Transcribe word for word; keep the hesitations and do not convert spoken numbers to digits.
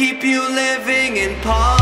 Keep you living in poverty.